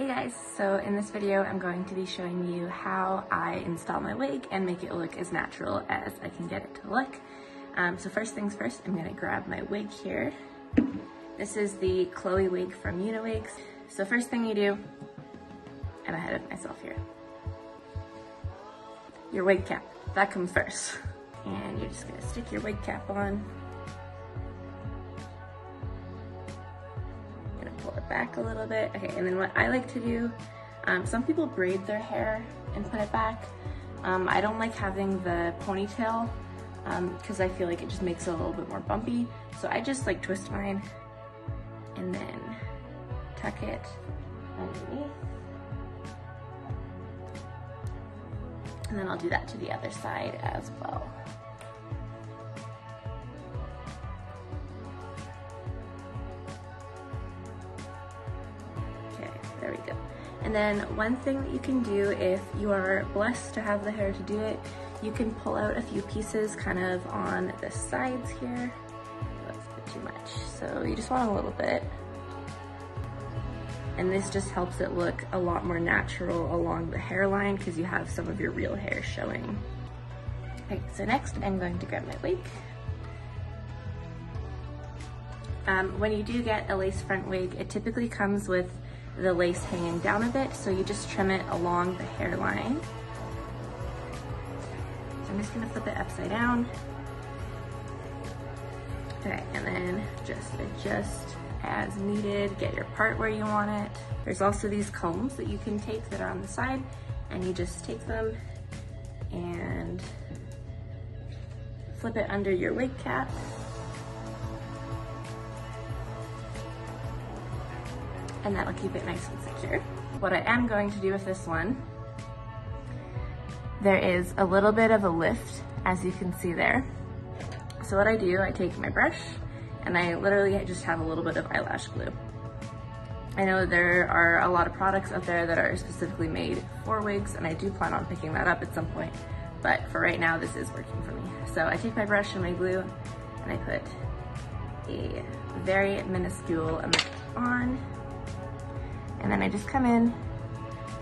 Hey guys, so in this video I'm going to be showing you how I install my wig and make it look as natural as I can get it to look. So first things first, I'm going to grab my wig here. This is the Chloe wig from UniWigs. So first thing you do, I'm ahead of myself here. Your wig cap, that comes first. And you're just going to stick your wig cap on. Back a little bit. Okay, and then what I like to do, some people braid their hair and put it back. I don't like having the ponytail because I feel like it just makes it a little bit more bumpy. So I just like twist mine and then tuck it underneath. And then I'll do that to the other side as well. There we go. And then one thing that you can do if you are blessed to have the hair to do it, you can pull out a few pieces kind of on the sides here. That's a bit too much. So you just want a little bit. And this just helps it look a lot more natural along the hairline because you have some of your real hair showing. Okay, so next I'm going to grab my wig. When you do get a lace front wig, it typically comes with the lace hanging down a bit, so you just trim it along the hairline. So I'm just gonna flip it upside down. Okay, and then just adjust as needed, get your part where you want it. There's also these combs that you can take that are on the side, and you just take them and flip it under your wig cap. And that'll keep it nice and secure. What I am going to do with this one, there is a little bit of a lift, as you can see there. So what I do, I take my brush and I literally just have a little bit of eyelash glue. I know there are a lot of products out there that are specifically made for wigs, and I do plan on picking that up at some point, but for right now, this is working for me. So I take my brush and my glue and I put a very minuscule amount on. And then I just come in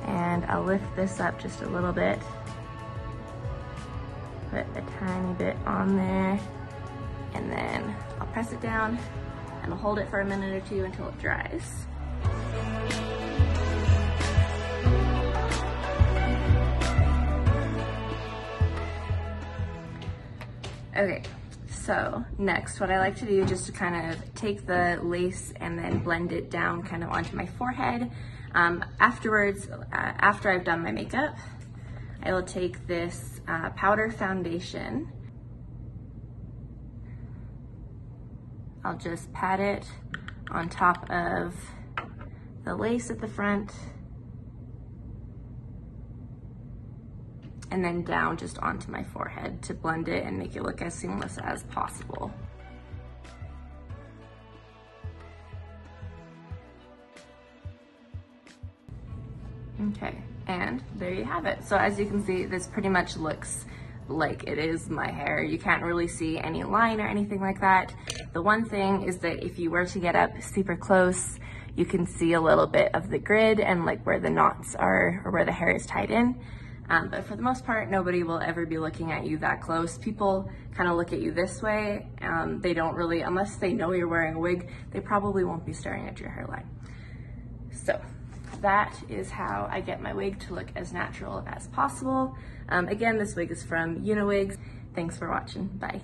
and I'll lift this up just a little bit. Put a tiny bit on there and then I'll press it down and I'll hold it for a minute or two until it dries. Okay, so next what I like to do just to kind of take the lace and then blend it down kind of onto my forehead. After I've done my makeup, I will take this powder foundation. I'll just pat it on top of the lace at the front and then down just onto my forehead to blend it and make it look as seamless as possible. Okay, and there you have it. So as you can see, this pretty much looks like it is my hair. You can't really see any line or anything like that. The one thing is that if you were to get up super close, you can see a little bit of the grid and like where the knots are or where the hair is tied in. But for the most part, nobody will ever be looking at you that close. People kind of look at you this way. They don't really, unless they know you're wearing a wig, they probably won't be staring at your hairline. So that is how I get my wig to look as natural as possible. Again, this wig is from UniWigs. Thanks for watching. Bye.